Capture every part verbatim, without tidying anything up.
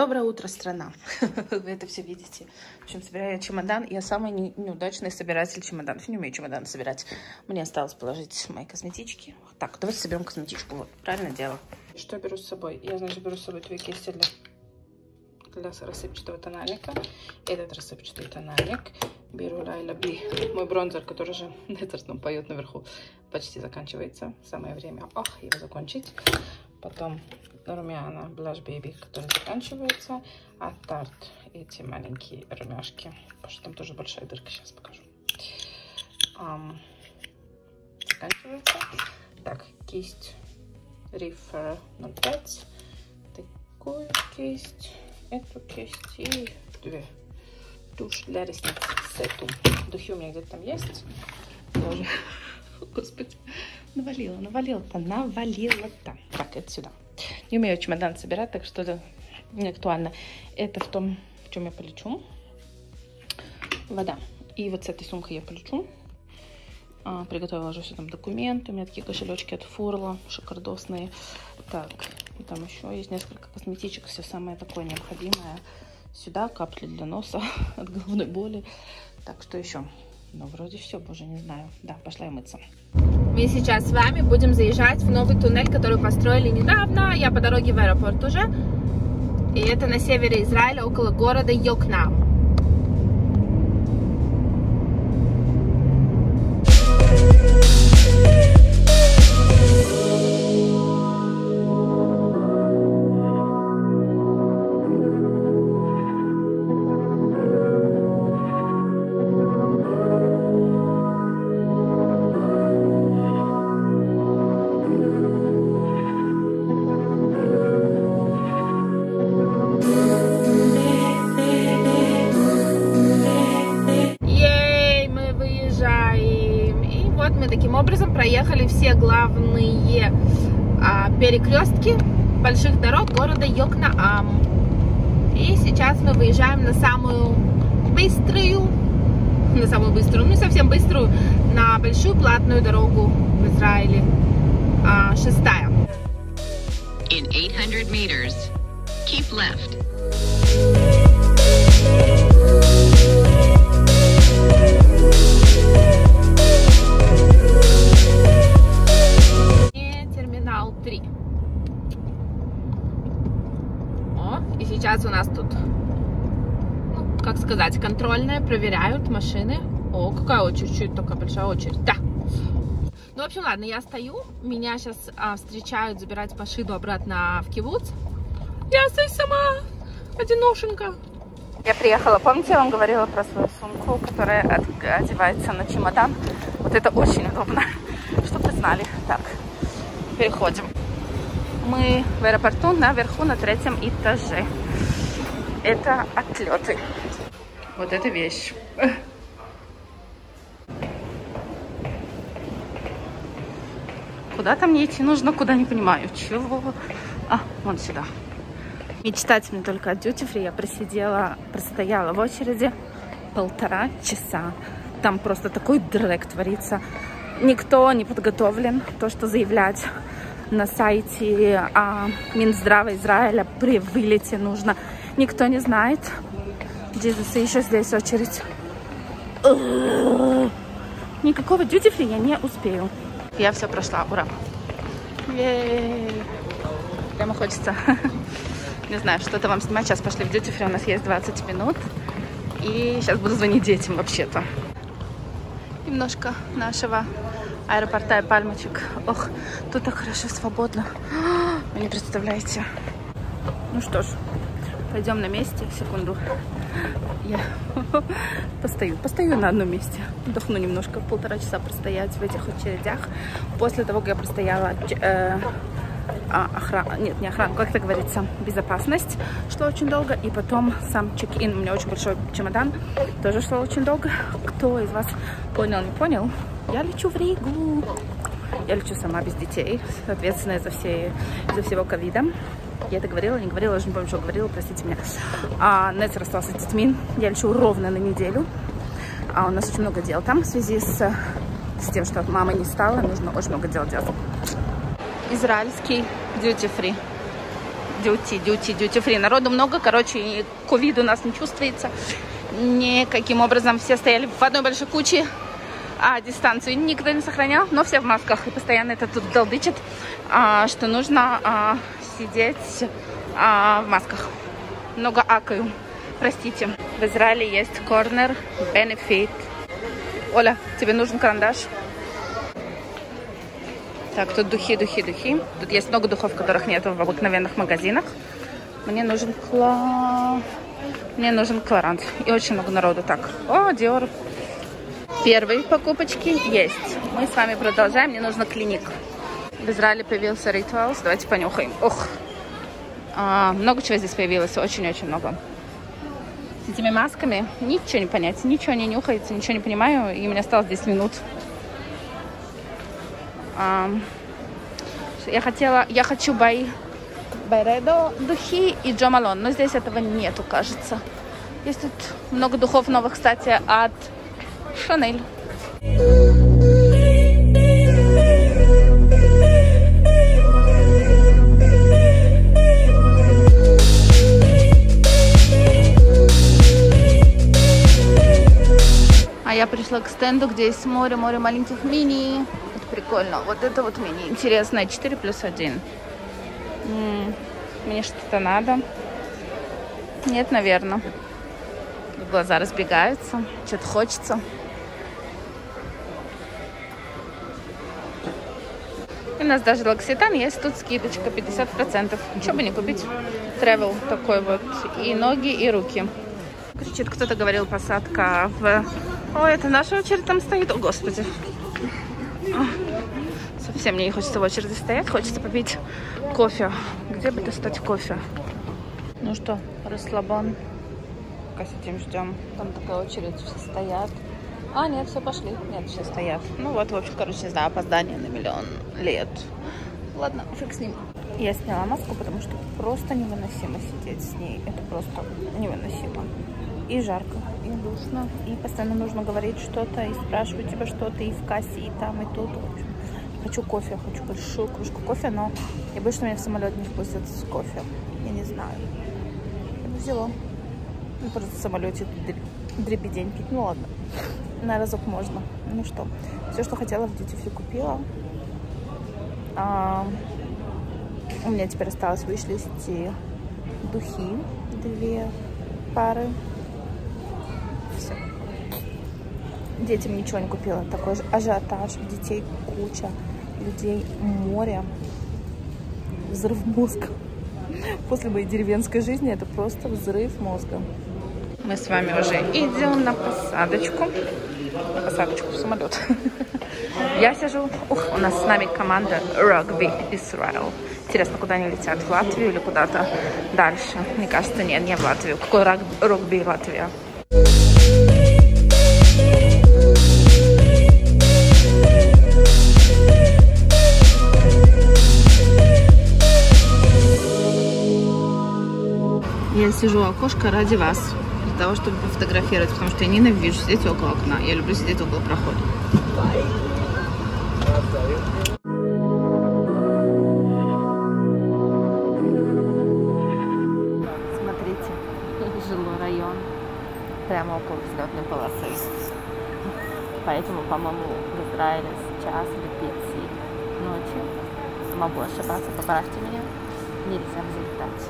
Доброе утро, страна. Вы это все видите. В общем, собираю я чемодан. Я самый не, неудачный собиратель чемоданов. Я не умею чемодан собирать. Мне осталось положить мои косметички. Так, давайте соберем косметичку. Вот, правильное дело. Что я беру с собой? Я, значит, беру с собой две кисти для, для рассыпчатого тональника. Этот рассыпчатый тональник. Беру Райла Б. Мой бронзер, который же Несер нам поет наверху, почти заканчивается. Самое время. Ох, его закончить. Потом румяна Blush Baby, который заканчивается. А Тарт эти маленькие румяшки. Потому что там тоже большая дырка. Сейчас покажу. Um, заканчивается. Так, кисть Riff ноль пять. Такую кисть. Эту кисть. И две. Тушь для ресниц с эту. Духи у меня где-то там есть. Тоже. Господи. Навалила, навалила-то, навалила-то. Так, это сюда. Не умею чемодан собирать, так что это не актуально. Это в том, в чем я полечу. Вода. И вот с этой сумкой я полечу. А, приготовила уже все там документы. У меня такие кошелечки от Фурла, шикардосные. Так, и там еще есть несколько косметичек. Все самое такое необходимое. Сюда капли для носа от головной боли. Так, что еще? Ну, вроде все, боже, не знаю. Да, пошла я мыться. Мы сейчас с вами будем заезжать в новый туннель, который построили недавно. Я по дороге в аэропорт уже. И это на севере Израиля, около города Йокнаам. Главные а, перекрестки больших дорог города Йокнаам. И сейчас мы выезжаем на самую быструю, на самую быструю, ну не совсем быструю, на большую платную дорогу в Израиле, а, шестая. In eight hundred meters, keep left. три. О, и сейчас у нас тут, ну, как сказать, контрольная, проверяют машины. О, какая очередь, чуть-чуть только большая очередь. Да. Ну, в общем, ладно, я стою. Меня сейчас а, встречают забирать машину обратно в кивуц. Я стою сама, одиношенька. Я приехала, помните, я вам говорила про свою сумку, которая одевается на чемодан? Вот это очень удобно, чтобы знали. Так. Переходим. Мы в аэропорту наверху, на третьем этаже. Это отлеты. Вот эта вещь. Куда там мне идти нужно, куда не понимаю. Чего? А, вон сюда. Мечтать мне только о дьюти-фри. Я просидела, простояла в очереди полтора часа. Там просто такой дрэк творится. Никто не подготовлен. То, что заявлять на сайте а, Минздрава Израиля при вылете нужно. Никто не знает. Джизус, еще здесь очередь. Никакого дьюти-фри я не успею. Я все прошла. Ура! Е-е-е. Прямо хочется. Не знаю, что-то вам снимать. Сейчас пошли в дьюти-фри. У нас есть двадцать минут. И сейчас буду звонить детям вообще-то. Немножко нашего аэропорта и пальмочек. Ох, тут так хорошо, свободно. Вы не представляете. Ну что ж, пойдем на месте. Секунду. Я постою. Постою на одном месте. Вдохну немножко. Полтора часа простоять в этих очередях. После того, как я простояла... Э, охрана, нет, не охрана, как это говорится, безопасность, шло очень долго, и потом сам чек-ин, у меня очень большой чемодан, тоже шло очень долго. Кто из вас понял, не понял, я лечу в Ригу, я лечу сама, без детей, соответственно, за, все, за всего ковида. Я это говорила, не говорила, я уже не помню, что говорила, простите меня. А, Несер остался с детьми, я лечу ровно на неделю, а у нас очень много дел там, в связи с, с тем, что мама не стала, нужно очень много дел делать. Израильский дьюти-фри. дьюти, дьюти, дьюти фри. Народу много, короче, ковид у нас не чувствуется. Никаким образом, все стояли в одной большой куче, а дистанцию никто не сохранял, но все в масках. И постоянно это тут долбичат, а, что нужно а, сидеть а, в масках. Много акаю. Простите. В Израиле есть корнер Бенефит. Оля, тебе нужен карандаш? Так, тут духи, духи, духи. Тут есть много духов, которых нет в обыкновенных магазинах. Мне нужен кла... Мне нужен Кларанс. И очень много народу. Так, о, Диор. Первые покупочки есть. Мы с вами продолжаем. Мне нужно клиник. В Израиле появился Rituals. Давайте понюхаем. Ох, а, много чего здесь появилось. Очень-очень много. С этими масками ничего не понять. Ничего не нюхается, ничего не понимаю. И у меня осталось десять минут. Я хотела, я хочу бай, Байредо духи и Джо Малон, но здесь этого нету, кажется. Есть тут много духов новых, кстати, от Шанель. А я пришла к стенду, где есть море, море маленьких мини. Прикольно. Вот это вот мне неинтересно. четыре плюс один. Мне что-то надо? Нет, наверное. Глаза разбегаются. Что-то хочется. У нас даже Локситан есть. Тут скидочка пятьдесят процентов. Что бы не купить? Тревел такой вот. И ноги, и руки. Кричит, кто-то говорил, посадка в... Ой, это наша очередь там стоит. О, господи. Совсем мне не хочется в очереди стоять, хочется попить кофе. Где бы достать кофе? Ну что, расслабон. Косятим, ждем. Там такая очередь, все стоят. А, нет, все пошли. Нет, все стоят. Ну вот, в общем, короче, не знаю, опоздание на миллион лет. Ладно, фиг с ним. Я сняла маску, потому что просто невыносимо сидеть с ней. Это просто невыносимо. И жарко, и душно, и постоянно нужно говорить что-то, и спрашивать тебя что-то, и в кассе, и там, и тут. Хочу кофе, хочу большую кружку кофе, но я боюсь, что меня в самолет не впустят с кофе. Я не знаю. Я бы взяла. Ну, просто в самолете дребедень пить. Ну ладно, на разок можно. Ну что, все, что хотела, в дьюти-фри купила. А... У меня теперь осталось в вишлисте духи, две пары. Все. Детям ничего не купила. Такой же ажиотаж, детей куча, людей море, взрыв мозга. После моей деревенской жизни это просто взрыв мозга. Мы с вами уже идем на посадочку. На посадочку в самолет. Я сижу. Ух, у нас с нами команда Rugby Israel. Интересно, куда они летят? В Латвию или куда-то дальше? Мне кажется, нет, не в Латвию. Какой регби Латвия? Я сижу у окошка ради вас, для того, чтобы фотографировать, потому что я ненавижу сидеть около окна. Я люблю сидеть около прохода. Смотрите, жилой район, прямо около взлетной полосы. Поэтому, по-моему, в Израиле сейчас или пять ночи, могу ошибаться, поправьте меня, нельзя взлетать.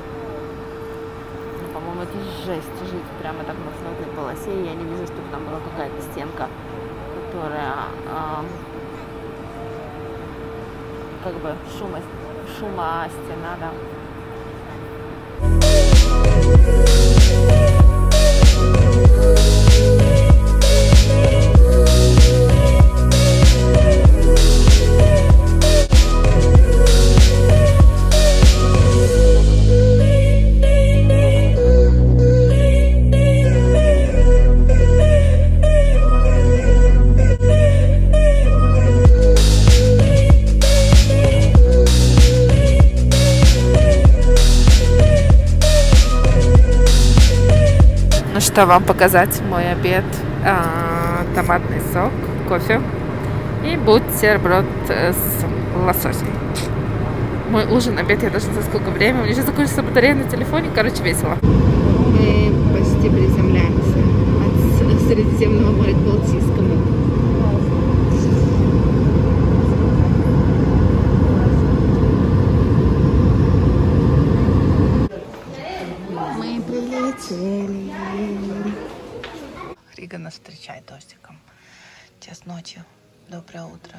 По-моему, это жесть жить прямо так на взлетной полосе. Я не вижу, чтобы там была какая-то стенка, которая э, как бы шума, шума стена, да. Что вам показать? Мой обед, а, томатный сок, кофе и бутерброд с лососем. мой ужин, обед, я даже не знаю, сколько времени. У меня сейчас закончится батарея на телефоне, короче, весело. Мы почти приземляемся от Средиземного моря к Балтийскому. Мы прилетели. Рига нас встречает дождиком. Час ночи. Доброе утро.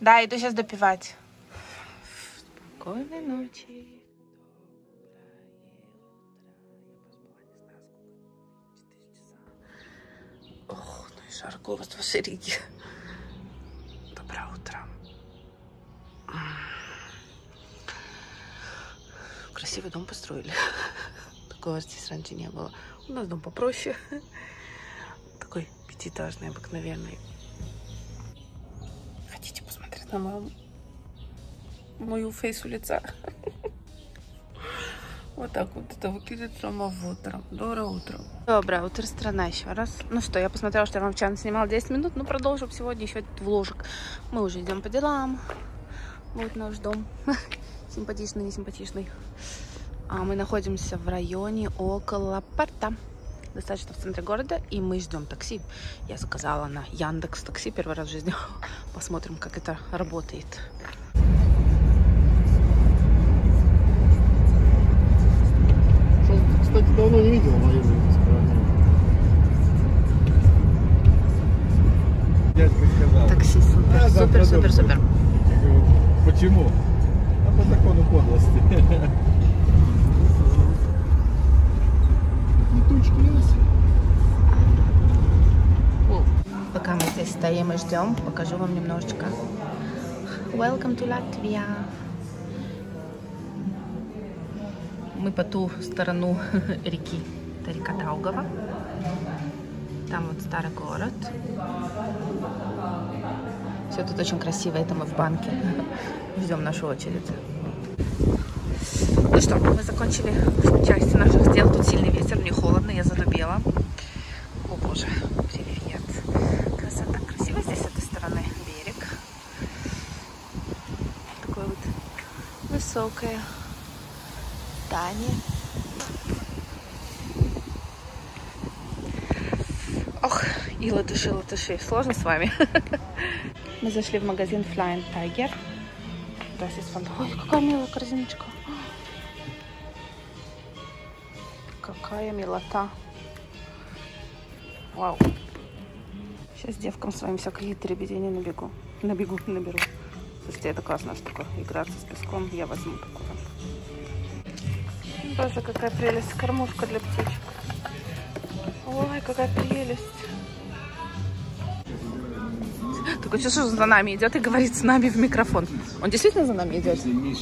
Да, иду сейчас допивать. Спокойной ночи. Ох, ну и жарко у вас в вашей Риге. Доброе утро. Красивый дом построили. Такого здесь раньше не было. У нас дом попроще. Такой пятиэтажный, обыкновенный. Хотите посмотреть на мою, мою фейсу лица? Вот так вот это выглядит прямо в утро. Доброе утро. Доброе утро, страна, еще раз. Ну что, я посмотрела, что я вам вчера снимала десять минут, но продолжим сегодня еще вложек. Мы уже идем по делам. Вот наш дом. Симпатичный, несимпатичный. А мы находимся в районе около порта. Достаточно в центре города, и мы ждем такси. Я заказала на Яндекс такси первый раз в жизни. Посмотрим, как это работает. Кстати, давно не видел военных исправлений. Такси супер, а, супер, да, супер, супер. Почему? А по закону подлости. Пока мы здесь стоим и ждем, покажу вам немножечко. Welcome to Latvia. Мы по ту сторону реки, это река Даугава. Там вот старый город. Все тут очень красиво, это мы в банке. Ждем нашу очередь. Ну что, мы закончили часть наших дел. Тут сильный ветер, мне холодно, я задубела. О боже, привет. Красота, красиво здесь с этой стороны берег. Такое вот высокое здание. Ох, и латыши, латыши. Сложно с вами. Мы зашли в магазин Flying Tiger. Да, здесь фонтан. Ой, какая милая корзиночка. Какая милота. Вау. Сейчас девкам с вами всякие дребедения набегу. Набегу, наберу. Слушайте, это классная штука. Играться с песком. Я возьму такую. Боже, какая прелесть. Кормушка для птичек. Ой, какая прелесть. Такое чувство, что за нами идет и говорит с нами в микрофон. Он действительно за нами идет? Или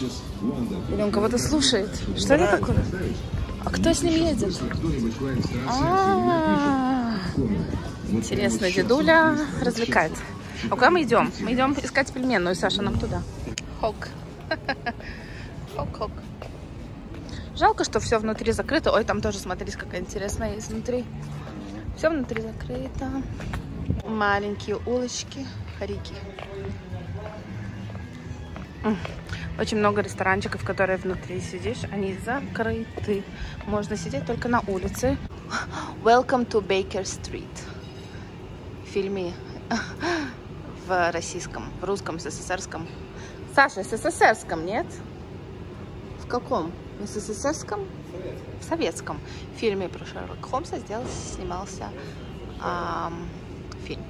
он кого-то слушает? Что это такое? А кто с ним едет? А-а-а. Интересно, дедуля развлекает. А куда мы идем? Мы идем искать пельменную. Саша, нам туда. Хок. Хок-хок. Жалко, что все внутри закрыто. Ой, там тоже, смотрите, какая интересная есть внутри. Все внутри закрыто. Маленькие улочки, хорики. Очень много ресторанчиков, которые внутри сидишь, они закрыты. Можно сидеть только на улице. Welcome to Baker Street. В фильме в российском, в русском, эс эс эс эрском. Саша, эс эс эс эрском, нет? В каком? В эс эс эс эрском? В советском. В фильме про Шерлока Холмса сделался, снимался эм, фильм.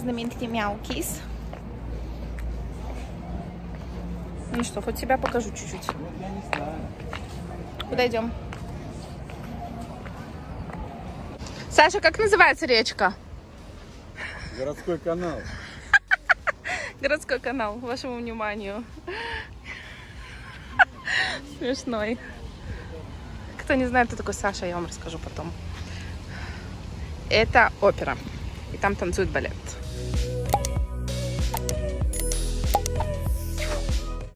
Знаменитый мяукис. Ну что, хоть себя покажу чуть-чуть. Куда идем? Саша, как называется речка? Городской канал. Городской канал, вашему вниманию. Смешной. Кто не знает, кто такой Саша, я вам расскажу потом. Это опера. И там танцует балет.